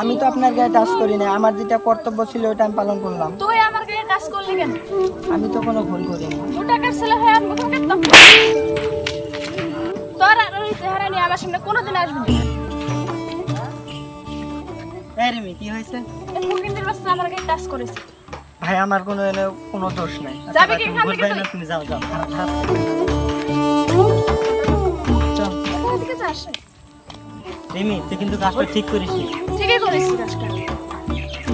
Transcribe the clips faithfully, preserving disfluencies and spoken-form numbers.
আমি তো আপনার গায়ে টাচ করি না, আমার যেটা কর্তব্য ছিল ওটা আমি পালন করলাম। তুই আমার গায়ে টাচ করলি কেন? আমি তো কোনো ভুল করিনি। টাকার ছেলে হয়ে আমি তোর আর ওই চেহারা নিয়ে আমার সামনে কোনোদিন আসবি না। এরমি কি হয়েছে? মুকিন্দের বাচ্চা আমার গায়ে টাচ করেছে। ভাই আমার কোনো কোনো দোষ নাই। যাবে কি এখান থেকে? তুমি যাও যাও। চল। কোন দিকে যাস? রিমি তুই কিন্তু কাজটা ঠিক করিস। ঠিকই করিস কাজটা।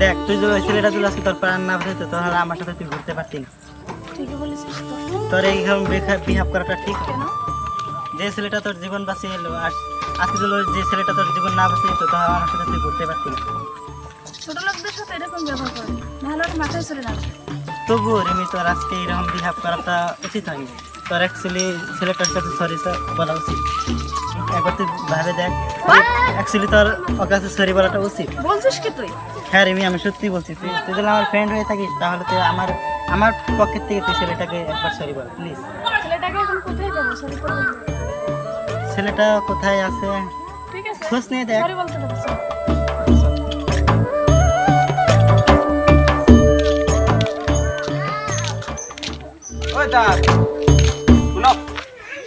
দেখ তুই যে ওই ছেলেটা তুই আজকে তোর প্রাণ না বাঁচাইতো তাহলে আমার সাথে তুই ঘুরতে পারতি না। ঠিকই বলেছিস তো। তোর এই ঘর বেকার বিহেভ করাটা ঠিক কেন? যে ছেলেটা তোর জীবন বাঁচিয়ে এলো আর আজকে যে ছেলেটা তোর জীবন না বাঁচিয়ে তো তাহলে আমার সাথে তুই ঘুরতে পারতি না। ছোট লোকদের সাথে এরকম ব্যবহার করে ভালো মাথায় চলে না। তবুও রিমি তোর আজকে এরকম বিহেভ করাটা উচিত হয়নি। তোর অ্যাকচুয়ালি ছেলেটার কাছে সরি বলা উচিত। একবার তুই ভাবে দেখ অ্যাকচুয়ালি তোর ওর কাছে সরি বলাটা উচিত। বলছিস কি তুই? হ্যাঁ রিমি আমি সত্যি বলছি। তুই তুই যদি আমার ফ্রেন্ড হয়ে থাকিস তাহলে তুই আমার আমার পকেট থেকে তুই ছেলেটাকে একবার সরি বল প্লিজ। ছেলেটাকে এখন কোথায় যাবো সরি বল? ছেলেটা কোথায় আছে? ঠিক আছে খোঁজ নিয়ে দেখ। সরি বলতে বলছি। ওই দাঁড় শুনো।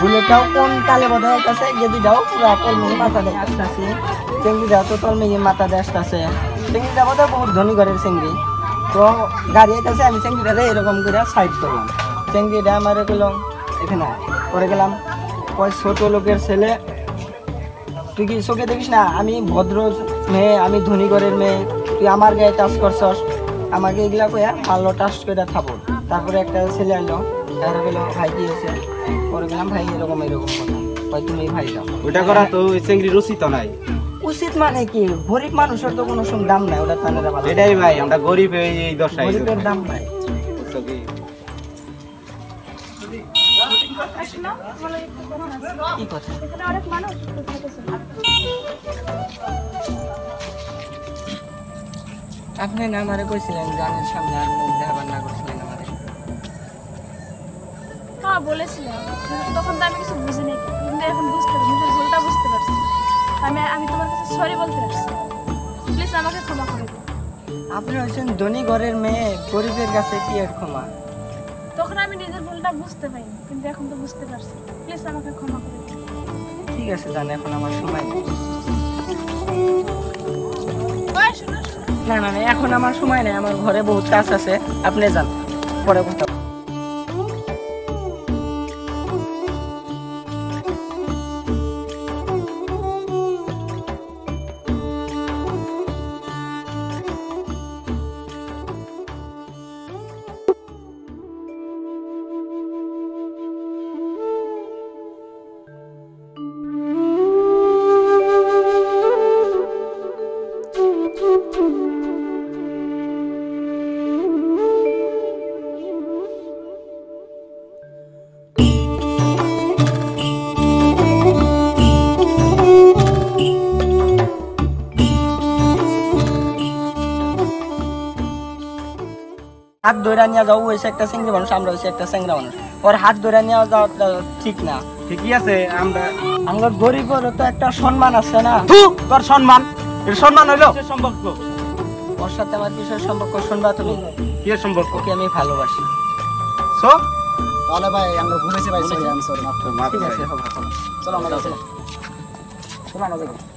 বুলেটটাও কোন তালে বাঁধা আইতাছে গেদিটাও পুরো তোর মেয়ে মাথা দেয় আসতাছে। চেঙ্গিটাও তো তোর মেয়ে মাথা দেয় আসতাছে। চেঙ্গিটা বোধ হয় বহুত ধনী ঘরের চেঙ্গি। তো গাড়ি আইতাছে আমি চেঙ্গিটারে এরকম করে সাইড করলাম। চেঙ্গিটা আমার গেলাম এখানে পরে গেলাম কয় ছোট লোকের ছেলে তুই কি চোখে দেখিস না আমি ভদ্র মেয়ে আমি ধনী ঘরের মেয়ে তুই আমার গায়ে টাচ করছস আমাকে এগুলা কয়ে ভালো টাচ করে খাবো। তারপরে একটা ছেলে আনলো তারা বললো ভাই কি হয়েছে? পরে গেলাম ভাই এরকম এরকম কথা ভাই তুমি ভাই দাও ওটা করা তো চেঙ্গির রুচিত নাই। উচিত মানে কি গরিব মানুষের তো কোনো সব দাম নাই ওটা তানেরা ভালো। এটাই ভাই আমরা গরিব এই দশায় গরিবের দাম নাই। কি কথা এখানে অনেক মানুষ আপনি না আমারে কইছিলেন গানের সামনে আর মুখ দেখাবার না করছিলেন আমারে। হ্যাঁ বলেছিলাম তখন তো আমি কিছু বুঝিনি কিন্তু এখন বুঝতে পারছি নিজের ভুলটা বুঝতে পারছি। আমি আমি তোমার কাছে সরি বলতে পারছি প্লিজ আমাকে ক্ষমা করে দিন। আপনি হচ্ছেন ধনী ঘরের মেয়ে গরিবের কাছে কি আর ক্ষমা? তখন আমি নিজের ভুলটা বুঝতে পারিনি কিন্তু এখন তো বুঝতে পারছি প্লিজ আমাকে ক্ষমা করে দিন। ঠিক আছে জান এখন আমার সময় নেই। না না এখন আমার সময় নেই আমার ঘরে বহুত কাজ আছে আপনি যান পরে কথা। হাত ধরে নিয়ে যাও হয়েছে একটা চেংরা মানুষ আমরা হয়েছে একটা চেংরা মানুষ ওর হাত ধরে নিয়ে যাওয়াটা ঠিক না। ঠিকই আছে আমরা আমার গরিবের তো একটা সম্মান আছে না। তোর সম্মান এর সম্মান হইলো সম্পর্ক ওর সাথে আমার বিশেষ সম্পর্ক। শুনবা তুমি কি সম্পর্ক? কি আমি ভালোবাসি। সো তাহলে ভাই আমরা ঘুরেছি ভাই সরি আমি সরি মাফ করে মাফ করে চলো আমরা চলো চলো আমরা